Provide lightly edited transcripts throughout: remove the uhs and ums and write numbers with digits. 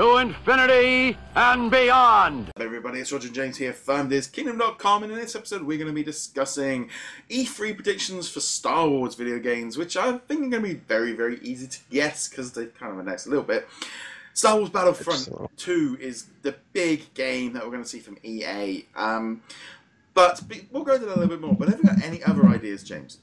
to infinity and beyond. Hello everybody, it's Roger James here from DisKingdom.com, and in this episode we're going to be discussing E3 predictions for Star Wars video games, which I think are going to be very, very easy to guess because they've kind of announced a little bit. Star Wars Battlefront 2 is the big game that we're going to see from EA, but we'll go into that a little bit more. But have you got any other ideas, James?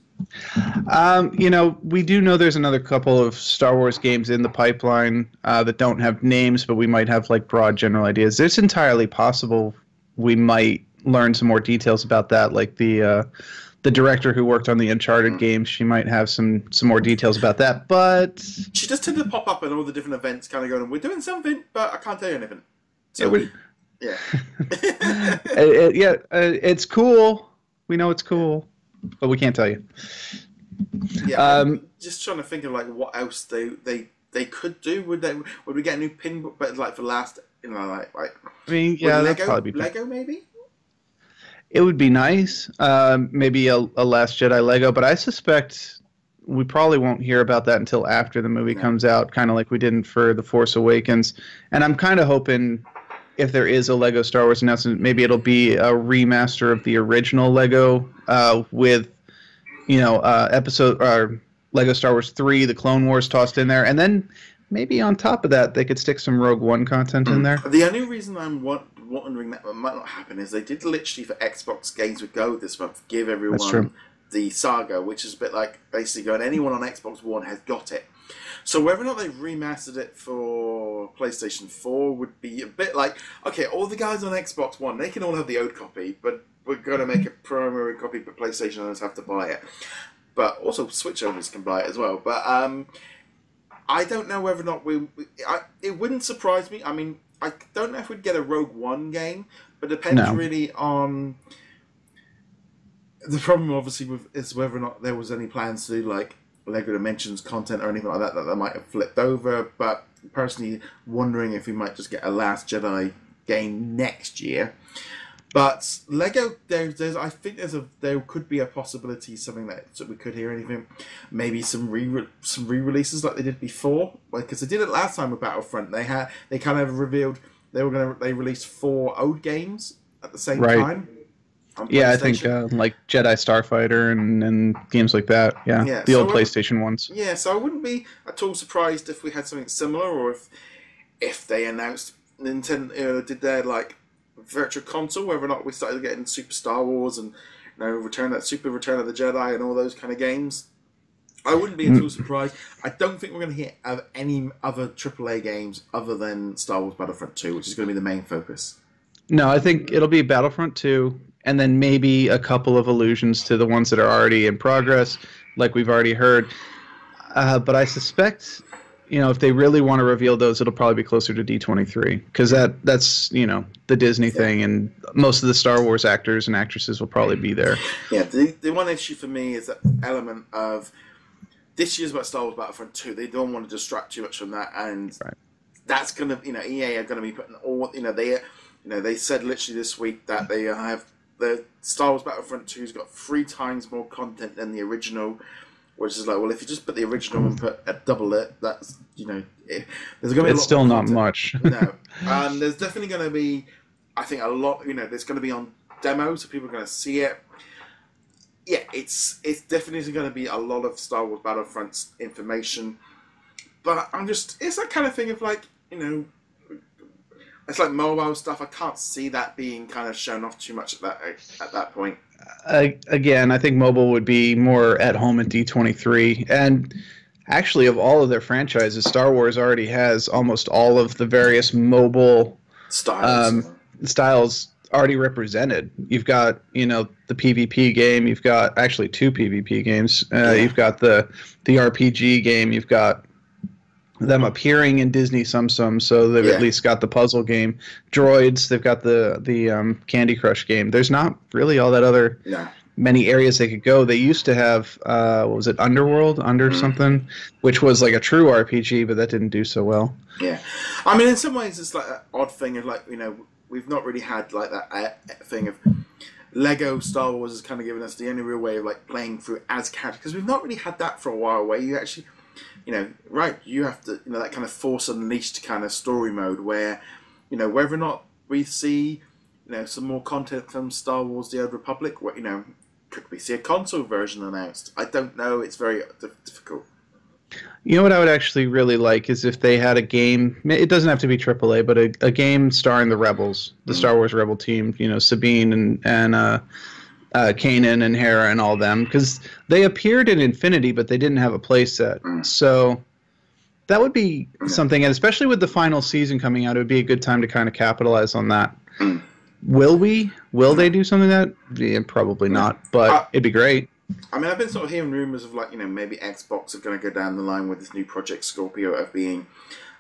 You know, we do know there's another couple of Star Wars games in the pipeline that don't have names, but we might have like broad general ideas. It's entirely possible we might learn some more details about that, like the director who worked on the Uncharted games. She might have some more details about that, but she does tend to pop up in all the different events, kind of going, "We're doing something, but I can't tell you anything." So, yeah, it's cool. We know it's cool. But we can't tell you. Yeah, I'm just trying to think of like what else they could do. Would we get a new pin? But like for last, you know, like I mean, yeah, that'd probably be LEGO maybe. It would be nice. Maybe a Last Jedi LEGO, but I suspect we probably won't hear about that until after the movie comes out, kind of like we didn't for The Force Awakens. And I'm kind of hoping, if there is a LEGO Star Wars announcement, maybe it'll be a remaster of the original LEGO with, you know, LEGO Star Wars 3, The Clone Wars tossed in there. And then maybe on top of that, they could stick some Rogue One content in there. The only reason I'm wondering that might not happen is they did literally for Xbox Games With Go this month give everyone the saga, which is a bit like basically going, anyone on Xbox One has got it. So whether or not they've remastered it for PlayStation 4 would be a bit like, okay, all the guys on Xbox One, they can all have the old copy, but we're going to make a primary copy, but PlayStation owners have to buy it. But also Switch owners can buy it as well. But I don't know whether or not it wouldn't surprise me. I mean, I don't know if we'd get a Rogue One game, but depends really on... The problem, obviously, is whether or not there was any plans to do, like, LEGO Dimensions content or anything like that that might have flipped over, but personally wondering if we might just get a Last Jedi game next year. But LEGO, there could be a possibility, something that we could hear anything. Maybe some re-releases like they did before, because they did it last time with Battlefront. They kind of revealed they released 4 old games at the same time. Yeah, I think like Jedi Starfighter and games like that. Yeah, the old PlayStation ones. Yeah, so I wouldn't be at all surprised if we had something similar, or if they announced Nintendo did their like Virtual Console, whether or not we started getting Super Star Wars and Return of the Jedi and all those kind of games. I wouldn't be at all surprised. I don't think we're going to hear of any other AAA games other than Star Wars Battlefront 2, which is going to be the main focus. No, I think it'll be Battlefront 2. And then maybe a couple of allusions to the ones that are already in progress, like we've already heard. But I suspect, you know, if they really want to reveal those, it'll probably be closer to D23. Because that's, you know, the Disney thing, and most of the Star Wars actors and actresses will probably be there. Yeah, the one issue for me is that element of this year's about Star Wars Battlefront 2. They don't want to distract too much from that. And that's going to, you know, EA are going to be putting all, they said literally this week that they have... The Star Wars Battlefront 2's got 3 times more content than the original, which is like, well, if you just put the original and put a double it, that's, you know, there's going to be a lot. It's still not much. No, there's definitely going to be, I think, a lot. You know, there's going to be on demo, so people are going to see it. Yeah, it's definitely going to be a lot of Star Wars Battlefront's information, but it's that kind of thing of like, you know. It's like mobile stuff. I can't see that being kind of shown off too much at that point. Again, I think mobile would be more at home at D23. And actually, of all of their franchises, Star Wars already has almost all of the various mobile styles already represented. You've got, you know, the PvP game. You've got actually 2 PvP games. You've got the RPG game. You've got them appearing in Disney Tsum Tsum, so they've at least got the puzzle game. Droids, they've got the Candy Crush game. There's not really all that other many areas they could go. They used to have, what was it, Underworld? Something? Which was like a true RPG, but that didn't do so well. Yeah. I mean, in some ways, it's like that odd thing of like, you know, we've not really had like that thing of LEGO Star Wars has kind of given us the only real way of like playing through as characters, because we've not really had that for a while, where you actually... you know, right, you have to, you know, that kind of Force Unleashed kind of story mode where, you know, whether or not we see, you know, some more content from Star Wars The Old Republic, where, you know, could we see a console version announced? I don't know. It's very difficult. You know what I would actually really like is if they had a game, it doesn't have to be AAA, but a game starring the Rebels, the Star Wars Rebel team, you know, Sabine and Kanan and Hera and all them, because they appeared in Infinity, but they didn't have a playset. So that would be something, and especially with the final season coming out, it would be a good time to kind of capitalize on that. Will we? Will they do something like that? Yeah, probably not, but it'd be great. I mean, I've been sort of hearing rumors of, like, you know, maybe Xbox are going to go down the line with this new Project Scorpio of being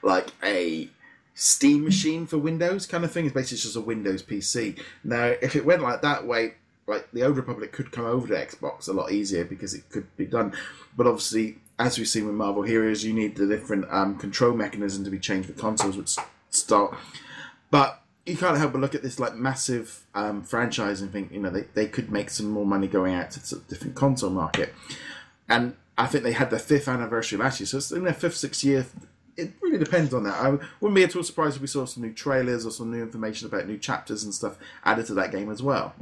like a Steam machine for Windows kind of thing. It's basically just a Windows PC. Now, if it went like that way, like, the Old Republic could come over to Xbox a lot easier because it could be done. But obviously, as we've seen with Marvel Heroes, you need the different control mechanism to be changed for consoles, which start. But you can't help but look at this, like, massive franchise and think, you know, they could make some more money going out to a different console market. And I think they had their 5th anniversary last year, so it's in their 5th, 6th year. It really depends on that. I wouldn't be at all surprised if we saw some new trailers or some new information about new chapters and stuff added to that game as well.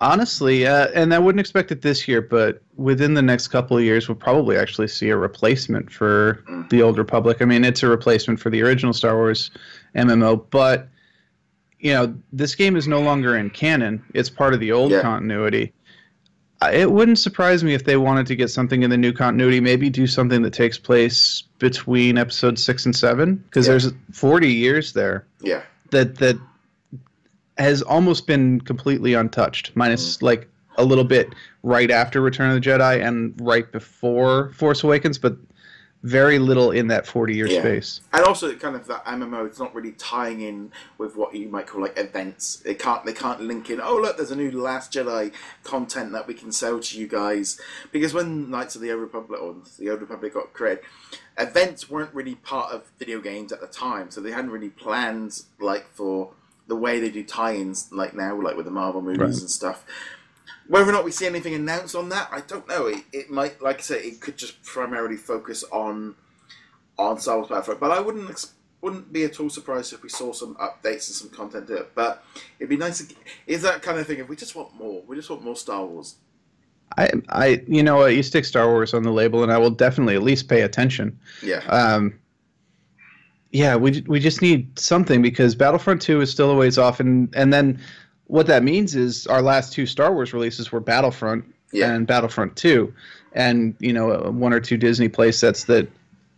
Honestly, and I wouldn't expect it this year, but within the next couple of years, we'll probably actually see a replacement for The Old Republic. I mean, it's a replacement for the original Star Wars MMO, but, you know, this game is no longer in canon. It's part of the old continuity. It wouldn't surprise me if they wanted to get something in the new continuity, maybe do something that takes place between episodes 6 and 7, because there's 40 years there that has almost been completely untouched, minus like a little bit right after Return of the Jedi and right before Force Awakens, but very little in that 40-year space. And also kind of that MMO, it's not really tying in with what you might call like events. They can't link in, oh look, there's a new Last Jedi content that we can sell to you guys. Because when Knights of the Old Republic or the Old Republic got created, events weren't really part of video games at the time, so they hadn't really planned like for the way they do tie-ins like now, like with the Marvel movies and stuff. Whether or not we see anything announced on that, I don't know. It might, like I say, it could just primarily focus on Star Wars Battlefront. But I wouldn't be at all surprised if we saw some updates and some content to it. But it'd be nice. Is that kind of thing? If we just want more, we just want more Star Wars. I, you know what? You stick Star Wars on the label, and I will definitely at least pay attention. Yeah. Yeah, we just need something, because Battlefront 2 is still a ways off, and then what that means is our last 2 Star Wars releases were Battlefront and Battlefront 2, and, you know, 1 or 2 Disney play sets that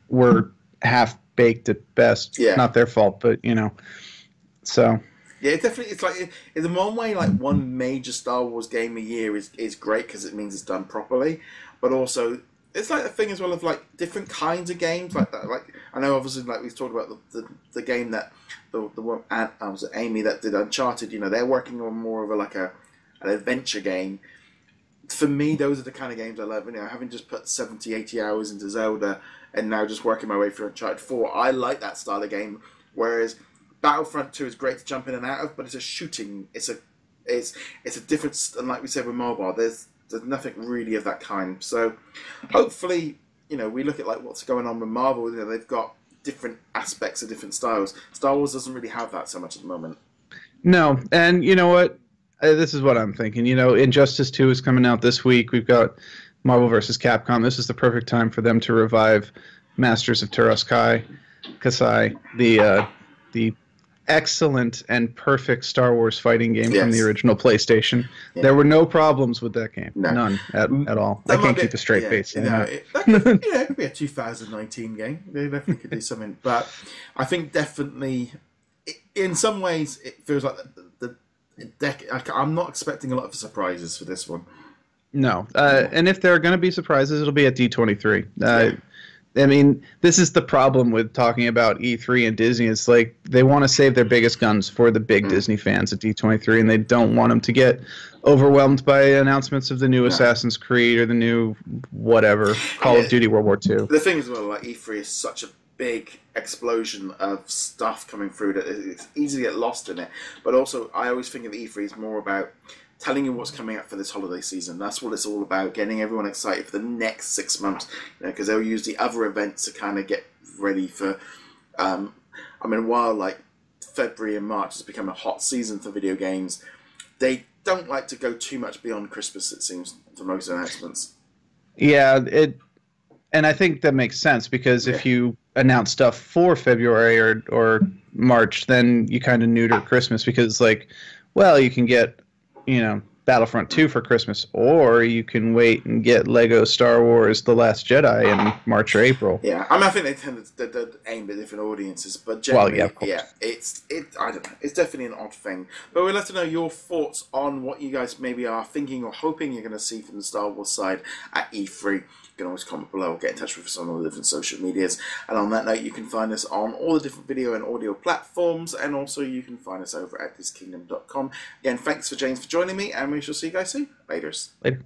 were half-baked at best. Yeah. Not their fault, but, you know, so... Yeah, it definitely, it's like, in one way, like, one major Star Wars game a year is great because it means it's done properly, but also... It's like a thing as well of like different kinds of games like that. Like I know, obviously, like we've talked about the game that the one was it Amy that did Uncharted. You know, they're working on more of a like an adventure game. For me, those are the kind of games I love. You know, having just put 70, 80 hours into Zelda and now just working my way through Uncharted 4, I like that style of game. Whereas Battlefront 2 is great to jump in and out of, but it's a shooting. It's a different, and like we said with mobile, there's nothing really of that kind. So hopefully, you know, we look at like what's going on with Marvel. You know, they've got different aspects of different styles. Star Wars doesn't really have that so much at the moment. No, and you know what? This is what I'm thinking. You know, Injustice 2 is coming out this week. We've got Marvel vs. Capcom. This is the perfect time for them to revive Masters of Teraskai, Kasai, the excellent and perfect Star Wars fighting game from the original PlayStation. Yeah. There were no problems with that game. No. None at all. That I can't keep a straight face. You know, it could be a 2019 game. They definitely could do something. But I think definitely, in some ways, it feels like the deck. I'm not expecting a lot of surprises for this one. No. And if there are going to be surprises, it'll be at D23. I mean, this is the problem with talking about E3 and Disney. It's like they want to save their biggest guns for the big Disney fans at D23, and they don't want them to get overwhelmed by announcements of the new Assassin's Creed or the new whatever, Call of Duty World War II. The thing is, well, like E3 is such a big explosion of stuff coming through that it's easy to get lost in it. But also, I always think of E3 as more about telling you what's coming up for this holiday season. That's what it's all about, getting everyone excited for the next 6 months, you know, because they'll use the other events to kind of get ready for, I mean, while like February and March has become a hot season for video games, they don't like to go too much beyond Christmas, it seems, for most announcements. Yeah, and I think that makes sense, because if you announce stuff for February or March, then you kind of neuter Christmas, because, like, well, you can get, you know, Battlefront 2 for Christmas, or you can wait and get LEGO Star Wars The Last Jedi in March or April. Yeah, I mean, I think they tend to aim at different audiences, but generally, well, yeah, I don't know, it's definitely an odd thing. But we'd love to know your thoughts on what you guys maybe are thinking or hoping you're going to see from the Star Wars side at E3. You can always comment below or get in touch with us on all the different social medias. And on that note, you can find us on all the different video and audio platforms, and also you can find us over at DisKingdom.com. Again, thanks for James for joining me, and we shall see you guys soon. Laters. Later.